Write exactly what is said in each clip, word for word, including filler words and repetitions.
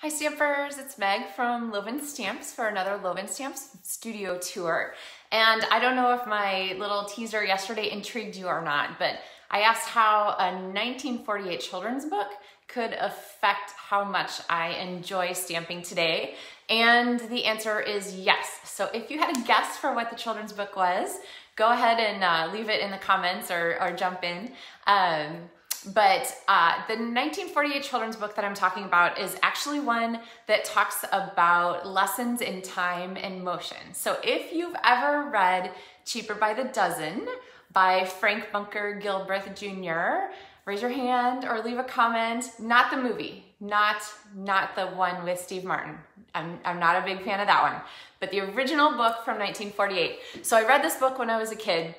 Hi Stampers, it's Meg from LovenStamps for another LovenStamps studio tour. And I don't know if my little teaser yesterday intrigued you or not, but I asked how a nineteen forty-eight children's book could affect how much I enjoy stamping today. And the answer is yes. So if you had a guess for what the children's book was, go ahead and uh, leave it in the comments or, or jump in. Um, But uh, the nineteen forty-eight children's book that I'm talking about is actually one that talks about lessons in time and motion. So if you've ever read Cheaper by the Dozen by Frank Bunker Gilbreth, Junior, raise your hand or leave a comment. Not the movie, not, not the one with Steve Martin. I'm, I'm not a big fan of that one, but the original book from nineteen forty-eight. So I read this book when I was a kid,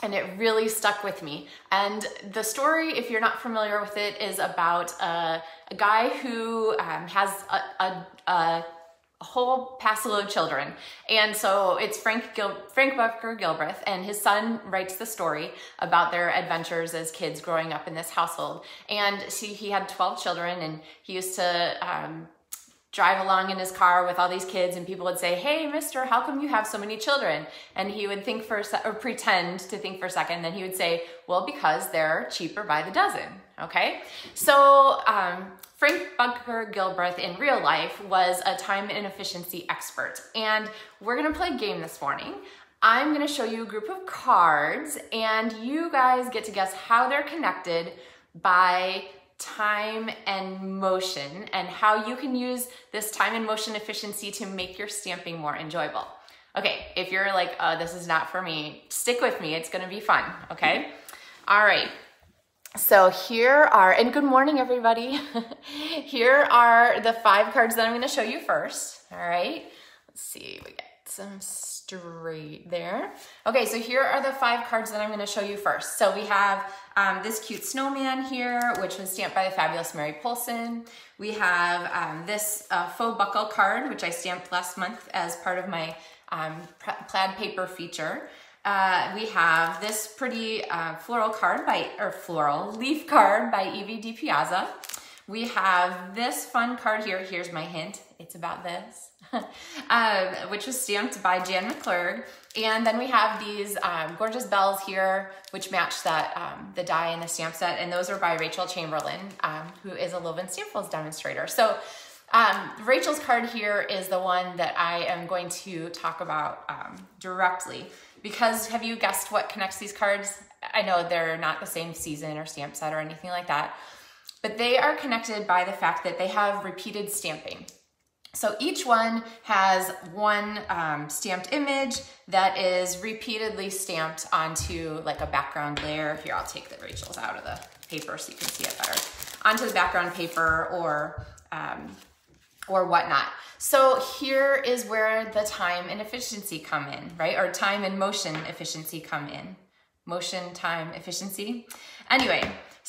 and it really stuck with me. And the story, if you're not familiar with it, is about a, a guy who um, has a, a, a whole passload of children. And so it's Frank, Gil Frank Bunker Gilbreth, and his son writes the story about their adventures as kids growing up in this household. And see, he had twelve children, and he used to um, drive along in his car with all these kids, and people would say, "Hey, mister, how come you have so many children?" And he would think for a se- or pretend to think for a second, and then he would say, "Well, because they're cheaper by the dozen." Okay? So um, Frank Bunker Gilbreth in real life was a time and efficiency expert, and we're gonna play a game this morning. I'm gonna show you a group of cards, and you guys get to guess how they're connected by time and motion, and how you can use this time and motion efficiency to make your stamping more enjoyable. Okay, if you're like, oh, this is not for me, stick with me, it's gonna be fun, okay? All right, so here are, and good morning everybody. Here are the five cards that I'm gonna show you first, all right? Let's see, we got some straight there. Okay, so here are the five cards that I'm gonna show you first. So we have Um, this cute snowman here, which was stamped by the fabulous Mary Pulson. We have um, this uh, faux buckle card, which I stamped last month as part of my um, plaid paper feature. Uh, we have this pretty uh, floral card by, or floral leaf card by Evie De Piazza. We have this fun card here. Here's my hint. It's about this, um, which was stamped by Jan McClurg. And then we have these um, gorgeous bells here, which match that um, the die in the stamp set. And those are by Rachel Chamberlain, um, who is a LovenStamps demonstrator. So um, Rachel's card here is the one that I am going to talk about um, directly, because have you guessed what connects these cards? I know they're not the same season or stamp set or anything like that, but they are connected by the fact that they have repeated stamping. So each one has one um, stamped image that is repeatedly stamped onto like a background layer. Here, I'll take the Rachel's out of the paper so you can see it better. Onto the background paper or, um, or whatnot. So here is where the time and efficiency come in, right? Or time and motion efficiency come in. Motion, time, efficiency. Anyway.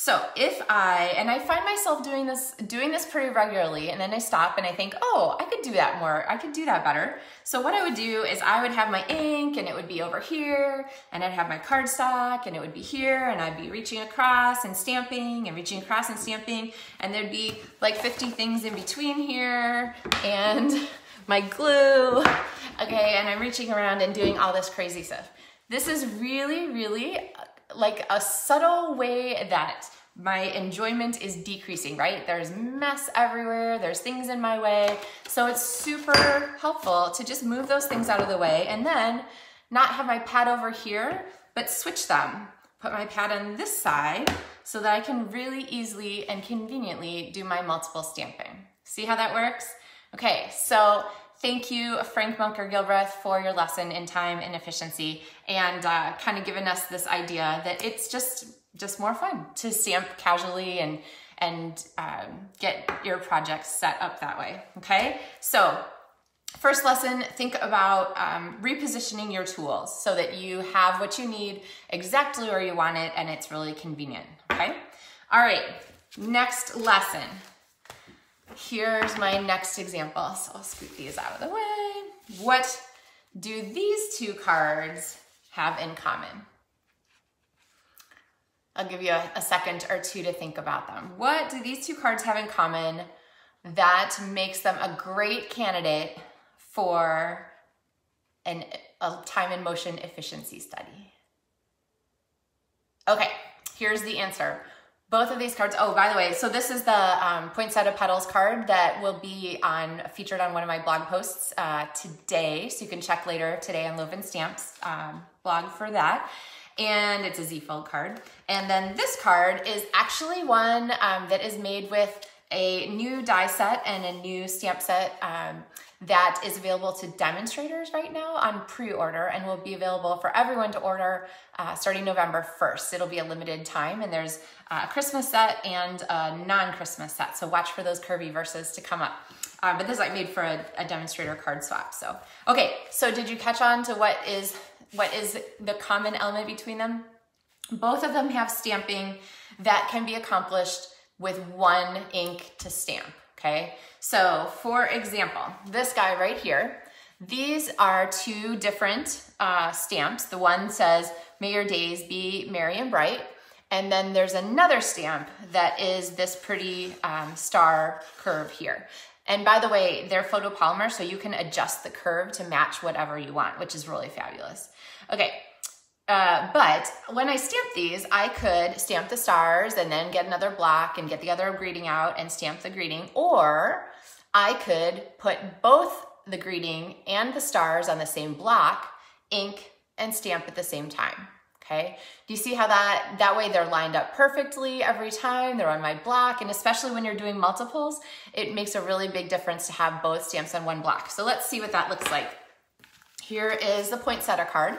So if I, and I find myself doing this doing this pretty regularly, and then I stop and I think, oh, I could do that more, I could do that better. So what I would do is I would have my ink and it would be over here, and I'd have my cardstock and it would be here, and I'd be reaching across and stamping and reaching across and stamping, and there'd be like fifty things in between here, and my glue, okay, and I'm reaching around and doing all this crazy stuff. This is really, really like a subtle way that my enjoyment is decreasing, right? There's mess everywhere, there's things in my way. So it's super helpful to just move those things out of the way, and then not have my pad over here, but switch them. Put my pad on this side so that I can really easily and conveniently do my multiple stamping. See how that works? Okay, so thank you, Frank Bunker Gilbreth, for your lesson in time and efficiency, and uh, kind of giving us this idea that it's just just more fun to stamp casually and, and um, get your projects set up that way, okay? So first lesson, think about um, repositioning your tools so that you have what you need exactly where you want it, and it's really convenient, okay? All right, next lesson. Here's my next example, so I'll scoot these out of the way. What do these two cards have in common? I'll give you a, a second or two to think about them. What do these two cards have in common that makes them a great candidate for an, a time and motion efficiency study. Okay, here's the answer. Both of these cards, oh, by the way, so this is the um, Poinsettia Petals card that will be on featured on one of my blog posts uh, today, so you can check later today on LovenStamps um, blog for that. And it's a Z-fold card. And then this card is actually one um, that is made with a new die set and a new stamp set um, that is available to demonstrators right now on pre-order and will be available for everyone to order uh, starting November first. It'll be a limited time, and there's a Christmas set and a non-Christmas set, so watch for those curvy verses to come up. Um, but this is like made for a, a demonstrator card swap. So, okay, so did you catch on to what is what is the common element between them? Both of them have stamping that can be accomplished with one ink to stamp, okay? So for example, this guy right here, these are two different uh, stamps. The one says, "May your days be merry and bright." And then there's another stamp that is this pretty um, star curve here. And by the way, they're photopolymer, so you can adjust the curve to match whatever you want, which is really fabulous. Okay. Uh, but when I stamped these, I could stamp the stars and then get another block and get the other greeting out and stamp the greeting, or I could put both the greeting and the stars on the same block, ink, and stamp at the same time, okay? Do you see how that, that way they're lined up perfectly every time, they're on my block, and especially when you're doing multiples, it makes a really big difference to have both stamps on one block. So let's see what that looks like. Here is the poinsettia card.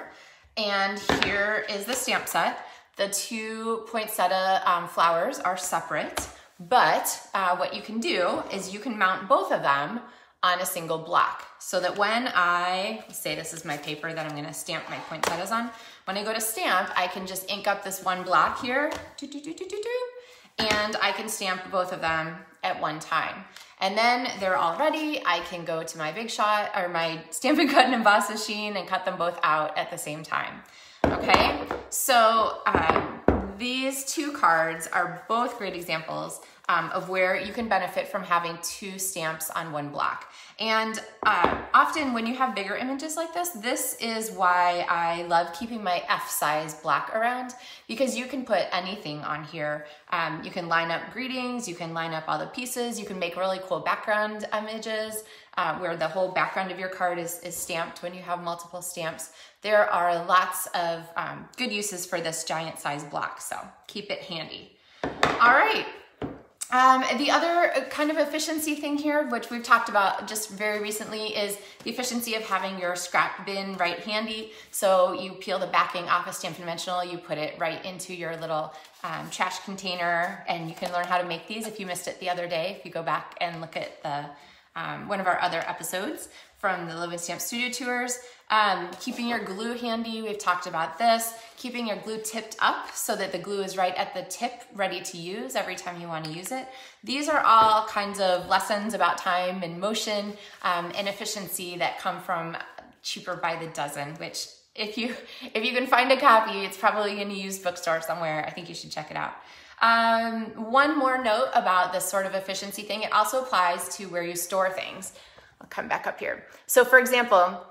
And here is the stamp set. The two poinsettia um, flowers are separate, but uh, what you can do is you can mount both of them on a single block so that when I, let's say this is my paper that I'm gonna stamp my poinsettias on, when I go to stamp, I can just ink up this one block here, doo, doo, doo, doo, doo, doo, and I can stamp both of them at one time. And then they're all ready. I can go to my Big Shot or my Stampin' Cut and Emboss Machine and cut them both out at the same time. Okay, so uh, these two cards are both great examples um, of where you can benefit from having two stamps on one block. And uh, often when you have bigger images like this, this is why I love keeping my F-size block around, because you can put anything on here. Um, you can line up greetings, you can line up all the pieces, you can make really cool background images uh, where the whole background of your card is, is stamped when you have multiple stamps. There are lots of um, good uses for this giant size block, so keep it handy. All right. Um, the other kind of efficiency thing here, which we've talked about just very recently, is the efficiency of having your scrap bin right handy. So you peel the backing off of Stampin' Dimensional, you put it right into your little um, trash container, and you can learn how to make these if you missed it the other day. If you go back and look at the um, one of our other episodes from the LovenStamps Studio Tours. Um, keeping your glue handy, we've talked about this. Keeping your glue tipped up so that the glue is right at the tip, ready to use every time you want to use it. These are all kinds of lessons about time and motion um, and efficiency that come from Cheaper by the Dozen, which if you, if you can find a copy, it's probably in a used bookstore somewhere. I think you should check it out. Um, one more note about this sort of efficiency thing. It also applies to where you store things. I'll come back up here. So for example,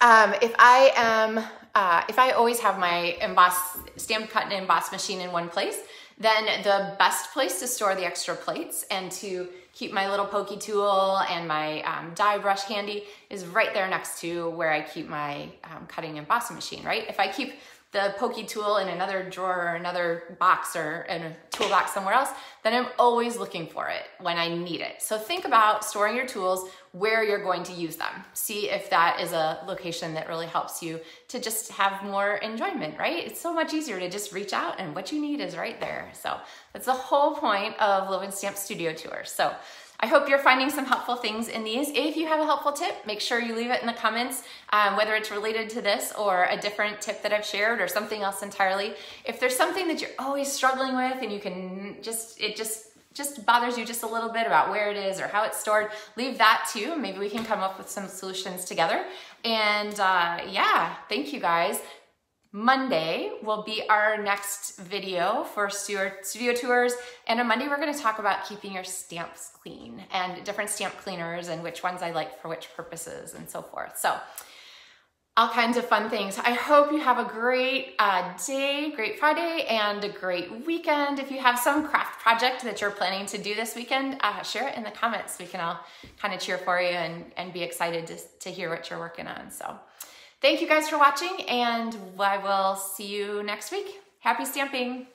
um, if I am, uh, if I always have my emboss, stamp cut and emboss machine in one place, then the best place to store the extra plates and to keep my little pokey tool and my um, die brush handy is right there next to where I keep my um, cutting and embossing machine, right? If I keep the pokey tool in another drawer or another box or in a toolbox somewhere else, then I'm always looking for it when I need it. So think about storing your tools where you're going to use them. See if that is a location that really helps you to just have more enjoyment, right? It's so much easier to just reach out and what you need is right there. So that's the whole point of LovenStamps Studio Tour. So I hope you're finding some helpful things in these. If you have a helpful tip, make sure you leave it in the comments, um, whether it's related to this or a different tip that I've shared or something else entirely. If there's something that you're always struggling with and you can just, it just, just bothers you just a little bit about where it is or how it's stored, leave that too. Maybe we can come up with some solutions together. And uh, yeah, thank you guys. Monday will be our next video for studio tours, and on Monday we're going to talk about keeping your stamps clean and different stamp cleaners and which ones I like for which purposes and so forth. So all kinds of fun things. I hope you have a great uh, day, great Friday, and a great weekend. If you have some craft project that you're planning to do this weekend, uh, share it in the comments. We can all kind of cheer for you and, and be excited to, to hear what you're working on. So thank you guys for watching, and I will see you next week. Happy stamping!